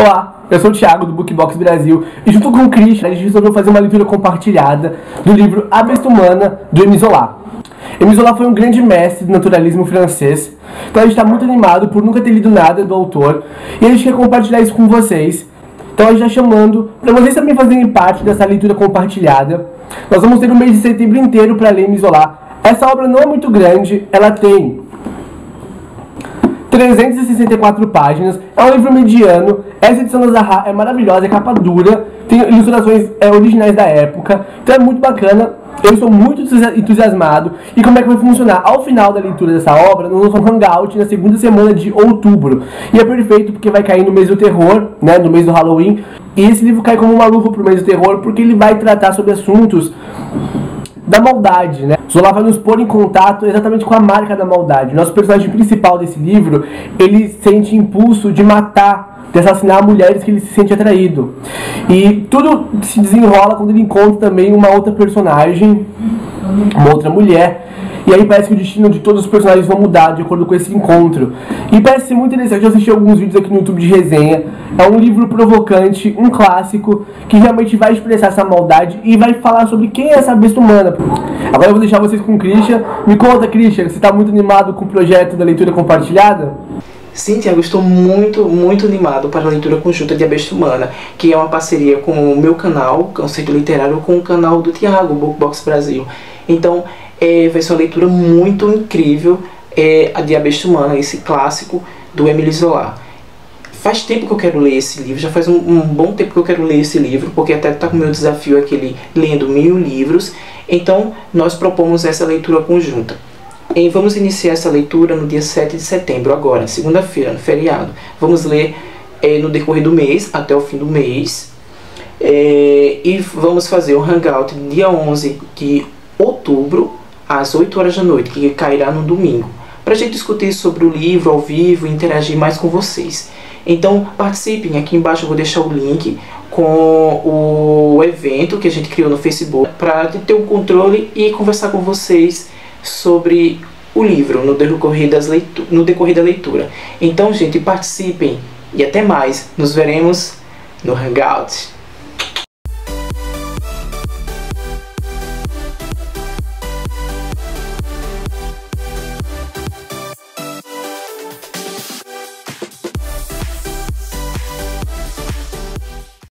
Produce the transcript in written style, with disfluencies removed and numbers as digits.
Olá, eu sou o Thiago do Book Box Brasil e junto com o Christian a gente resolveu fazer uma leitura compartilhada do livro A Besta Humana, do Émile Zola. Émile Zola foi um grande mestre do naturalismo francês, então a gente está muito animado por nunca ter lido nada do autor e a gente quer compartilhar isso com vocês. Então a gente está chamando para vocês também fazerem parte dessa leitura compartilhada. Nós vamos ter um mês de setembro inteiro para ler Émile Zola. Essa obra não é muito grande, ela tem 364 páginas, é um livro mediano. Essa edição da Zahar é maravilhosa, é capa dura, tem ilustrações originais da época, então é muito bacana. Eu estou muito entusiasmado. E como é que vai funcionar? Ao final da leitura dessa obra, nós vamos fazer um hangout na segunda semana de outubro. E é perfeito porque vai cair no mês do terror, né, no mês do Halloween. E esse livro cai como uma luva pro mês do terror, porque ele vai tratar sobre assuntos da maldade, né? Zola vai nos pôr em contato exatamente com a marca da maldade. Nosso personagem principal desse livro, ele sente impulso de matar, de assassinar mulheres que ele se sente atraído. E tudo se desenrola quando ele encontra também uma outra personagem, uma outra mulher. E aí parece que o destino de todos os personagens vão mudar de acordo com esse encontro. E parece muito interessante, eu assisti alguns vídeos aqui no YouTube de resenha. É um livro provocante, um clássico, que realmente vai expressar essa maldade e vai falar sobre quem é essa besta humana. Agora eu vou deixar vocês com o Christian. Me conta, Christian, você está muito animado com o projeto da leitura compartilhada? Sim, Thiago, estou muito animado para a leitura conjunta de A Besta Humana, que é uma parceria com o meu canal, Conceito Literário, com o canal do Thiago, Book Box Brasil. Então, vai ser uma leitura muito incrível, a de A Besta Humana, esse clássico do Émile Zola. Faz tempo que eu quero ler esse livro, já faz um bom tempo que eu quero ler esse livro, porque até está com o meu desafio aquele lendo 1000 livros. Então, nós propomos essa leitura conjunta. E vamos iniciar essa leitura no dia 7 de setembro, agora, segunda-feira, no feriado. Vamos ler no decorrer do mês, até o fim do mês. E vamos fazer o hangout dia 11 de outubro, às 8 horas da noite, que cairá no domingo, para a gente discutir sobre o livro ao vivo e interagir mais com vocês. Então, participem. Aqui embaixo eu vou deixar o link com o evento que a gente criou no Facebook, para ter o controle e conversar com vocês sobre o livro no decorrer da leitura. Então, gente, participem e até mais. Nos veremos no Hangout.